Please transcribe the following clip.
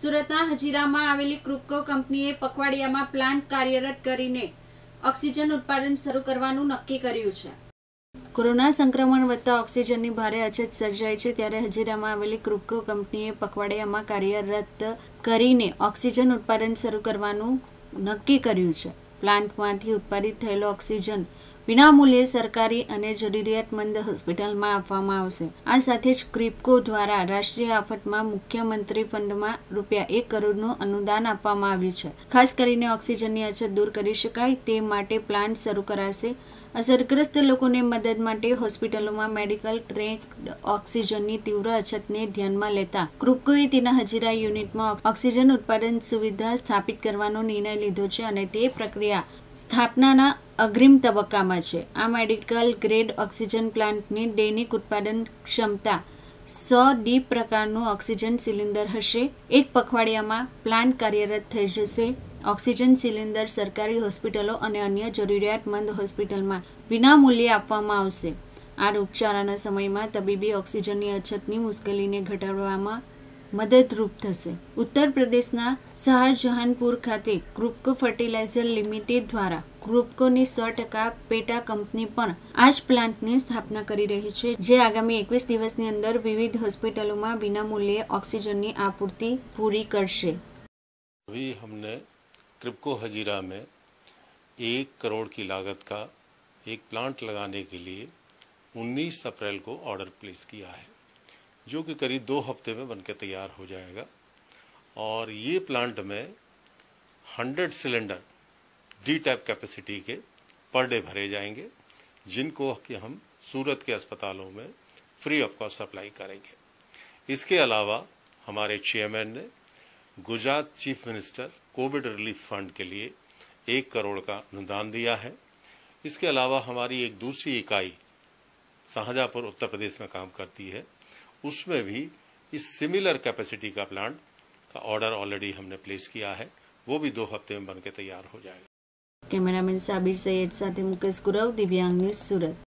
સુરતના હજીરામાં આવેલી ક્રુપકો કંપનીએ પખવાડિયામાં પ્લાન્ટ કાર્યરત કરીને ઓક્સિજન ઉત્પાદન શરૂ કરવાનું નક્કી કર્યું છે। કોરોના સંક્રમણ વધતા ઓક્સિજનની ભારે અછત સર્જાય છે ત્યારે હજીરામાં આવેલી ક્રુપકો કંપનીએ પખવાડિયામાં કાર્યરત કરીને ઓક્સિજન ઉત્પાદન શરૂ કરવાનું નક્કી કર્યું છે। પ્લાન્ટમાંથી ઉત્પાદિત થયેલો ઓક્સિજન વિનામૂલ્યે સરકારી અને જરૂરિયાતમંદ હોસ્પિટલમાં આપવામાં આવશે। આ સાથે જ ક્રુપકો દ્વારા રાષ્ટ્રીય આફતમાં મુખ્યમંત્રી ફંડમાં ₹1 કરોડનું અનુદાન આપવામાં આવ્યું છે। ખાસ કરીને ઓક્સિજનની અછત દૂર કરી શકાય તે માટે પ્લાન્ટ શરૂ કરાશે। અસરગ્રસ્ત લોકોને મદદ માટે હોસ્પિટલોમાં મેડિકલ ટ્રેન્ડ ઓક્સિજનની તીવ્ર અછતને ધ્યાનમાં લેતા ક્રુપકોએ તેના હજીરા યુનિટમાં ઓક્સિજન ઉત્પાદન સુવિધા સ્થાપિત કરવાનો નિર્ણય લીધો છે અને તે પ્રક્રિયા સ્થાપનાના अग्रिम तबक्का में है। आ मेडिकल ग्रेड ऑक्सिजन प्लांट ने दैनिक उत्पादन क्षमता 100D प्रकार ऑक्सिजन सिलिंडर हशे। एक पखवाड़िया में प्लांट कार्यरत थी जैसे। ऑक्सिजन सिलिंडर सरकारी हॉस्पिटलों और अन्य जरूरियातमंद हॉस्पिटल में विनामूल्य आपवामां आवशे। आ रोगचाळाना समय में तबीबी ऑक्सिजन की अछतनी मुश्केलीने घटाड़वामां मददरूप थशे। उत्तर प्रदेशना शाहजहानपुर खाते क्रुपको फर्टिलाइजर लिमिटेड द्वारा क्रुपको ने 100% पेटा कंपनी पर आज प्लांट ने स्थापना करी रही है, जे आगामी 21 दिवस नी अंदर विविध हॉस्पिटलों में विनामूल्य ऑक्सीजन की आपूर्ति पूरी करशे। अभी हमने क्रुपको हजीरा में 1 करोड़ की लागत का एक प्लांट लगाने के लिए 19 अप्रैल को ऑर्डर प्लेस किया है, जो कि करीब 2 हफ्ते में बनकर तैयार हो जाएगा। और ये प्लांट में 100 सिलेंडर D टाइप कैपेसिटी के पर डे भरे जाएंगे, जिनको कि हम सूरत के अस्पतालों में फ्री ऑफ कॉस्ट सप्लाई करेंगे। इसके अलावा हमारे चेयरमैन ने Gujarat chief minister covid relief fund के लिए 1 करोड़ का अनुदान दिया है। इसके अलावा हमारी एक दूसरी इकाई शाहजहाँपुर उत्तर प्रदेश में काम करती है, उसमें भी इस सिमिलर कैपेसिटी का प्लांट का ऑर्डर ऑलरेडी हमने प्लेस किया है, वो भी 2 हफ्ते में बनके तैयार हो जाएगा। कैमरामैन साबिर सैयद साथ मुकेश कुरव, दिव्यांग न्यूज, सूरत।